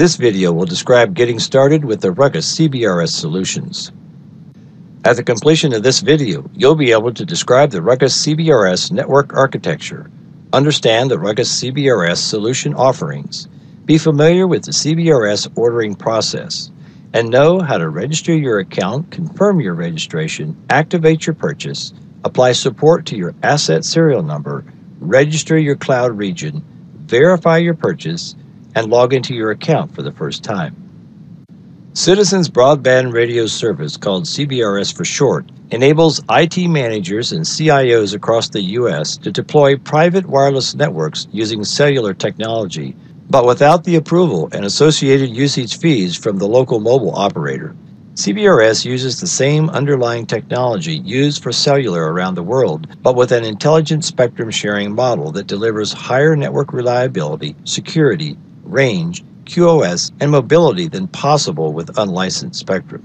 This video will describe getting started with the Ruckus CBRS solutions. At the completion of this video, you'll be able to describe the Ruckus CBRS network architecture, understand the Ruckus CBRS solution offerings, be familiar with the CBRS ordering process, and know how to register your account, confirm your registration, activate your purchase, apply support to your asset serial number, register your cloud region, verify your purchase, and log into your account for the first time. Citizens Broadband Radio Service, called CBRS for short, enables IT managers and CIOs across the U.S. to deploy private wireless networks using cellular technology, but without the approval and associated usage fees from the local mobile operator. CBRS uses the same underlying technology used for cellular around the world, but with an intelligent spectrum sharing model that delivers higher network reliability, security, range, QoS, and mobility than possible with unlicensed spectrum.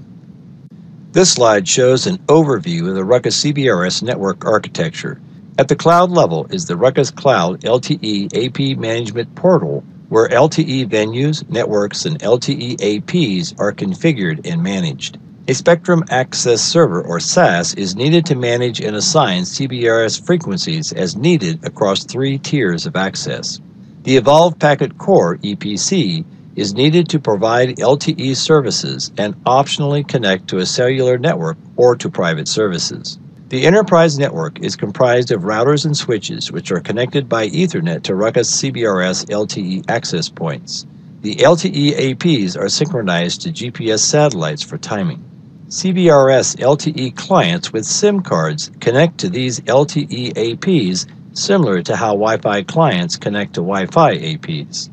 This slide shows an overview of the Ruckus CBRS network architecture. At the cloud level is the Ruckus Cloud LTE AP Management Portal, where LTE venues, networks, and LTE APs are configured and managed. A Spectrum Access Server, or SAS, is needed to manage and assign CBRS frequencies as needed across three tiers of access. The Evolved Packet Core, EPC, is needed to provide LTE services and optionally connect to a cellular network or to private services. The enterprise network is comprised of routers and switches, which are connected by Ethernet to Ruckus CBRS LTE access points. The LTE APs are synchronized to GPS satellites for timing. CBRS LTE clients with SIM cards connect to these LTE APs, similar to how Wi-Fi clients connect to Wi-Fi APs.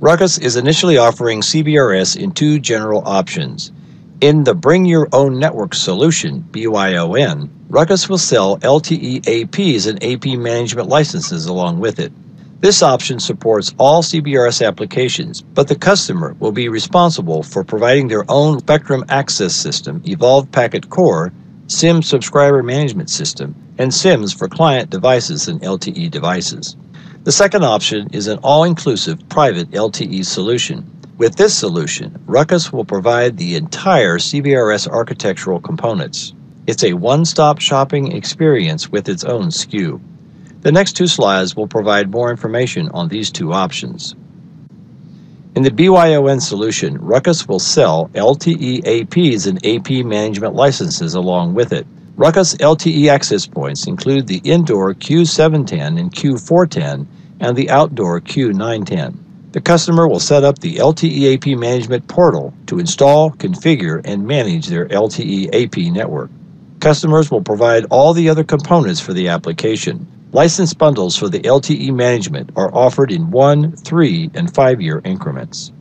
Ruckus is initially offering CBRS in two general options. In the Bring Your Own Network solution, BYON, Ruckus will sell LTE APs and AP management licenses along with it. This option supports all CBRS applications, but the customer will be responsible for providing their own Spectrum Access System, Evolved Packet Core, SIM Subscriber Management System, and SIMs for client devices and LTE devices. The second option is an all-inclusive private LTE solution. With this solution, Ruckus will provide the entire CBRS architectural components. It's a one-stop shopping experience with its own SKU. The next two slides will provide more information on these two options. In the BYON solution, Ruckus will sell LTE APs and AP management licenses along with it. Ruckus LTE access points include the indoor Q710 and Q410 and the outdoor Q910. The customer will set up the LTE AP Management Portal to install, configure, and manage their LTE AP network. Customers will provide all the other components for the application. License bundles for the LTE management are offered in 1, 3, and 5-year increments.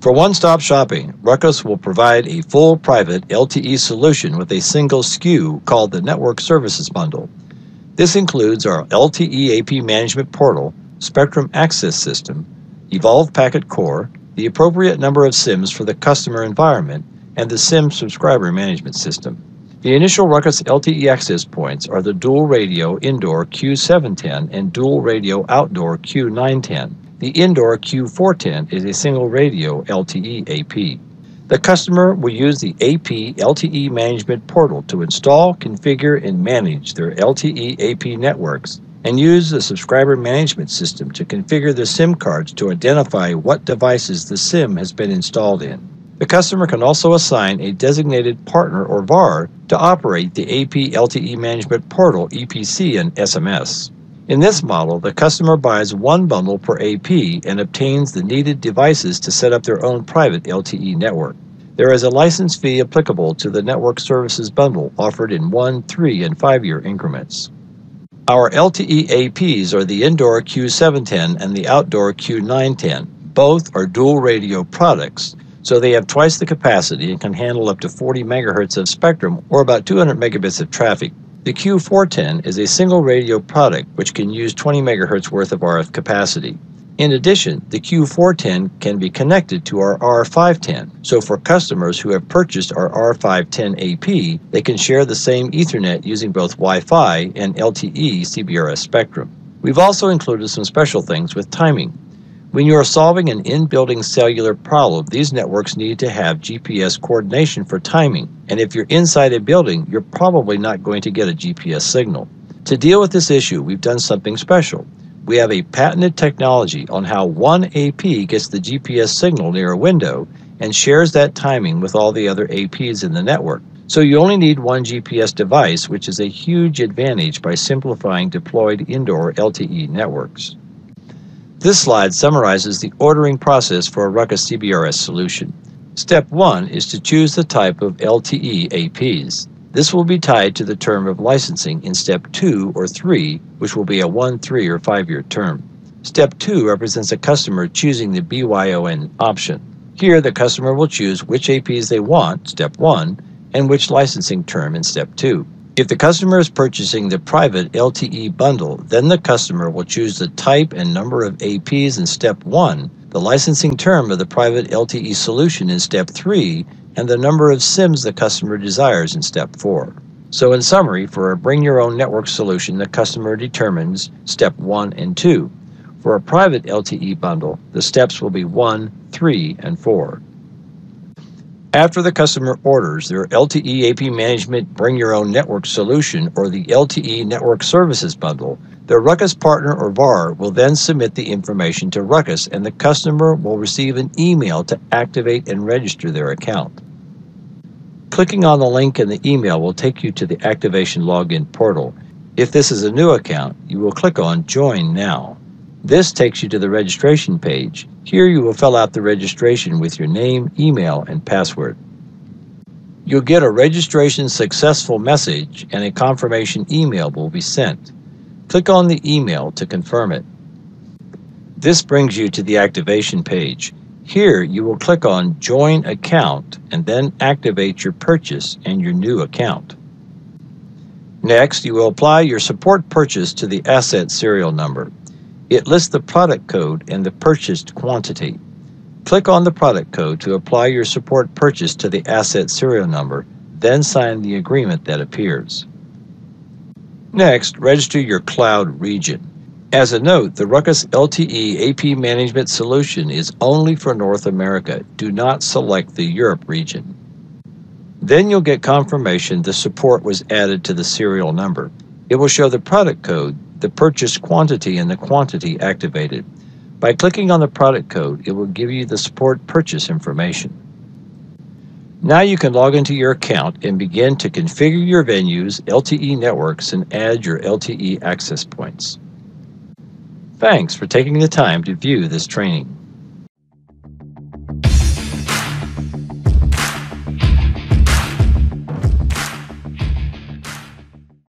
For one-stop shopping, Ruckus will provide a full private LTE solution with a single SKU called the Network Services Bundle. This includes our LTE AP Management Portal, Spectrum Access System, Evolved Packet Core, the appropriate number of SIMs for the customer environment, and the SIM Subscriber Management System. The initial Ruckus LTE access points are the dual radio indoor Q710 and dual radio outdoor Q910. The indoor Q410 is a single radio LTE AP. The customer will use the AP LTE Management Portal to install, configure, and manage their LTE AP networks, and use the subscriber management system to configure the SIM cards to identify what devices the SIM has been installed in. The customer can also assign a designated partner or VAR to operate the AP LTE Management Portal EPC and SMS. In this model, the customer buys one bundle per AP and obtains the needed devices to set up their own private LTE network. There is a license fee applicable to the Network Services Bundle offered in 1, 3, and 5-year increments. Our LTE APs are the indoor Q710 and the outdoor Q910. Both are dual radio products, so they have twice the capacity and can handle up to 40 MHz of spectrum, or about 200 megabits of traffic. The Q410 is a single radio product which can use 20 MHz worth of RF capacity. In addition, the Q410 can be connected to our R510, so for customers who have purchased our R510 AP, they can share the same Ethernet using both Wi-Fi and LTE CBRS spectrum. We've also included some special things with timing. When you are solving an in-building cellular problem, these networks need to have GPS coordination for timing, and if you're inside a building, you're probably not going to get a GPS signal. To deal with this issue, we've done something special. We have a patented technology on how one AP gets the GPS signal near a window and shares that timing with all the other APs in the network. So you only need one GPS device, which is a huge advantage by simplifying deployed indoor LTE networks. This slide summarizes the ordering process for a Ruckus CBRS solution. Step 1 is to choose the type of LTE APs. This will be tied to the term of licensing in Step 2 or 3, which will be a 1, 3, or 5-year term. Step 2 represents a customer choosing the BYON option. Here, the customer will choose which APs they want, Step 1, and which licensing term in Step 2. If the customer is purchasing the private LTE bundle, then the customer will choose the type and number of APs in Step 1, the licensing term of the private LTE solution in Step 3, and the number of SIMs the customer desires in Step 4. So in summary, for a bring your own network solution, the customer determines Step 1 and 2. For a private LTE bundle, the steps will be 1, 3, and 4. After the customer orders their LTE AP Management Bring Your Own Network Solution, or the LTE Network Services Bundle, their Ruckus partner or VAR will then submit the information to Ruckus, and the customer will receive an email to activate and register their account. Clicking on the link in the email will take you to the activation login portal. If this is a new account, you will click on Join Now. This takes you to the registration page. Here you will fill out the registration with your name, email, and password. You'll get a registration successful message and a confirmation email will be sent. Click on the email to confirm it. This brings you to the activation page. Here you will click on Join Account and then activate your purchase and your new account. Next, you will apply your support purchase to the asset serial number. It lists the product code and the purchased quantity. Click on the product code to apply your support purchase to the asset serial number, then sign the agreement that appears. Next, register your cloud region. As a note, the Ruckus LTE AP Management Solution is only for North America. Do not select the Europe region. Then you'll get confirmation the support was added to the serial number. It will show the product code, the purchase quantity, and the quantity activated. By clicking on the product code, it will give you the support purchase information. Now you can log into your account and begin to configure your venues, LTE networks, and add your LTE access points. Thanks for taking the time to view this training.